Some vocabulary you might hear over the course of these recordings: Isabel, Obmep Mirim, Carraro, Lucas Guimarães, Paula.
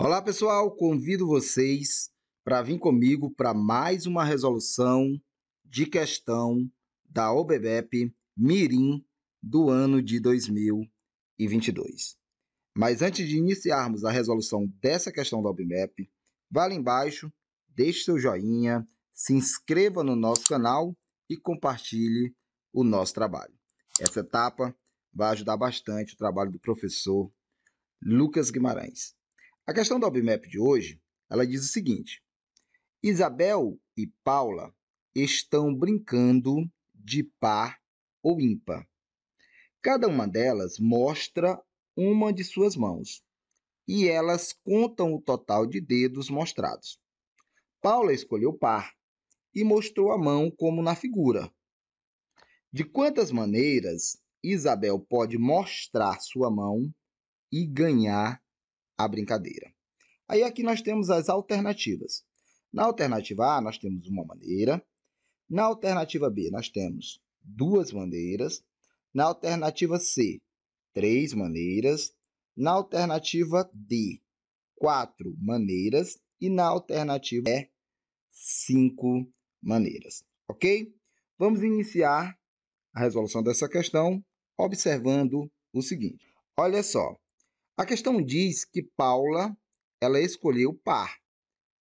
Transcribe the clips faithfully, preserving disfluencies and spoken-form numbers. Olá pessoal, convido vocês para vir comigo para mais uma resolução de questão da Obmep Mirim do ano de dois mil e vinte e dois. Mas antes de iniciarmos a resolução dessa questão da Obmep, vá lá embaixo, deixe seu joinha, se inscreva no nosso canal e compartilhe o nosso trabalho. Essa etapa vai ajudar bastante o trabalho do professor Lucas Guimarães. A questão da Obmep de hoje, ela diz o seguinte: Isabel e Paula estão brincando de par ou ímpar. Cada uma delas mostra uma de suas mãos e elas contam o total de dedos mostrados. Paula escolheu par e mostrou a mão como na figura. De quantas maneiras Isabel pode mostrar sua mão e ganhar a brincadeira? Aí aqui nós temos as alternativas. Na alternativa A, nós temos uma maneira. Na alternativa B, nós temos duas maneiras. Na alternativa C, três maneiras. Na alternativa D, quatro maneiras. E na alternativa E, cinco maneiras. Ok? Vamos iniciar a resolução dessa questão observando o seguinte. Olha só. A questão diz que Paula ela escolheu par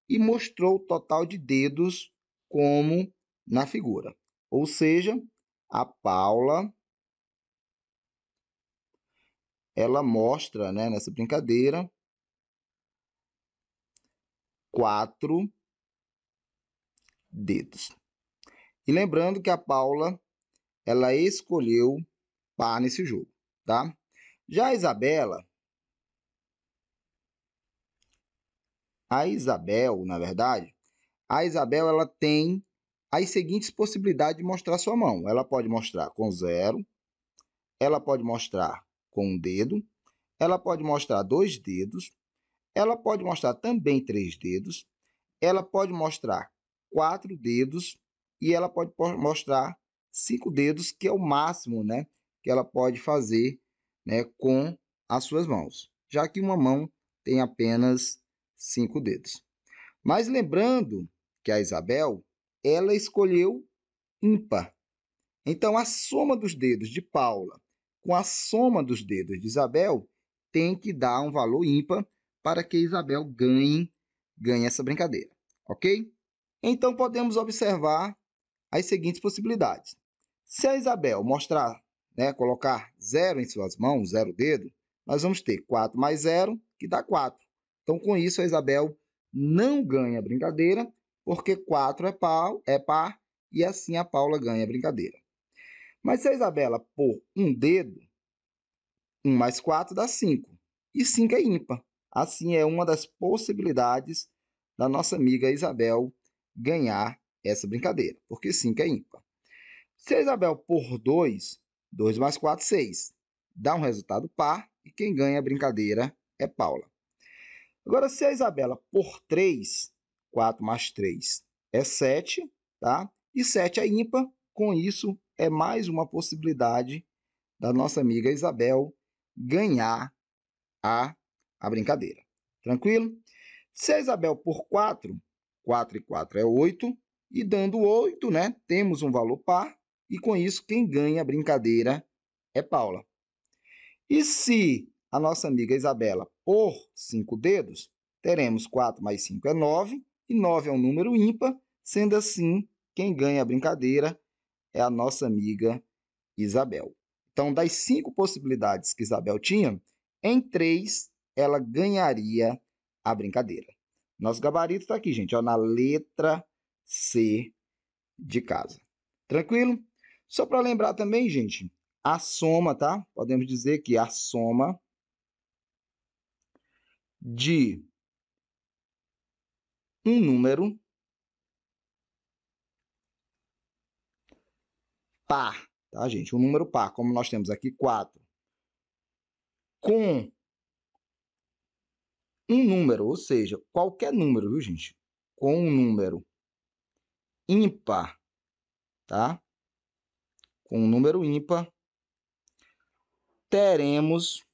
e mostrou o total de dedos como na figura. Ou seja, a Paula ela mostra, né, nessa brincadeira, quatro dedos. E lembrando que a Paula ela escolheu par nesse jogo, tá? Já a Isabela A Isabel, na verdade, a Isabel ela tem as seguintes possibilidades de mostrar sua mão. Ela pode mostrar com zero, ela pode mostrar com um dedo, ela pode mostrar dois dedos, ela pode mostrar também três dedos, ela pode mostrar quatro dedos e ela pode mostrar cinco dedos, que é o máximo, né, que ela pode fazer, né, com as suas mãos, já que uma mão tem apenas cinco dedos. Mas lembrando que a Isabel, ela escolheu ímpar. Então, a soma dos dedos de Paula com a soma dos dedos de Isabel tem que dar um valor ímpar para que Isabel ganhe, ganhe essa brincadeira, ok? Então, podemos observar as seguintes possibilidades. Se a Isabel mostrar, né, colocar zero em suas mãos, zero dedo, nós vamos ter quatro mais zero, que dá quatro. Então, com isso, a Isabel não ganha a brincadeira, porque quatro é par, é par, e assim a Paula ganha a brincadeira. Mas se a Isabela pôr um dedo, um mais quatro dá cinco, e cinco é ímpar. Assim, é uma das possibilidades da nossa amiga Isabel ganhar essa brincadeira, porque cinco é ímpar. Se a Isabel pôr dois, dois mais quatro, seis, dá um resultado par, e quem ganha a brincadeira é Paula. Agora, se a Isabela por três, quatro mais três é sete, tá? E sete é ímpar, com isso é mais uma possibilidade da nossa amiga Isabel ganhar a, a brincadeira. Tranquilo? Se a Isabel por quatro, quatro e quatro é oito, e dando oito, né, temos um valor par, e com isso quem ganha a brincadeira é Paula. E se a nossa amiga Isabela por cinco dedos, teremos quatro mais cinco é nove, e nove é um número ímpar, sendo assim, quem ganha a brincadeira é a nossa amiga Isabel. Então, das cinco possibilidades que Isabel tinha, em três ela ganharia a brincadeira. Nosso gabarito está aqui, gente, ó, na letra C de casa. Tranquilo? Só para lembrar também, gente, a soma, tá? Podemos dizer que a soma de um número par, tá, gente? Um número par, como nós temos aqui quatro, com um número, ou seja, qualquer número, viu, gente? Com um número ímpar, tá? Com um número ímpar, teremos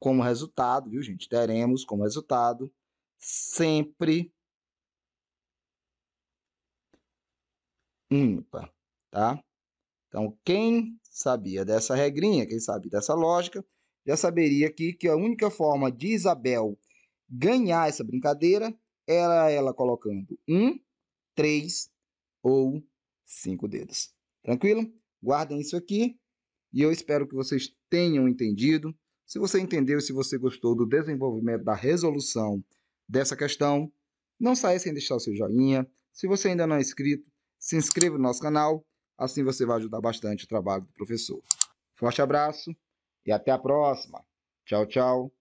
como resultado, viu, gente? Teremos como resultado sempre ímpar, tá? Então, quem sabia dessa regrinha, quem sabe dessa lógica, já saberia aqui que a única forma de Isabel ganhar essa brincadeira era ela colocando um, três ou cinco dedos. Tranquilo? Guardem isso aqui e eu espero que vocês tenham entendido. Se você entendeu, se você gostou do desenvolvimento da resolução dessa questão, não saia sem deixar o seu joinha. Se você ainda não é inscrito, se inscreva no nosso canal, assim você vai ajudar bastante o trabalho do professor. Forte abraço e até a próxima. Tchau, tchau.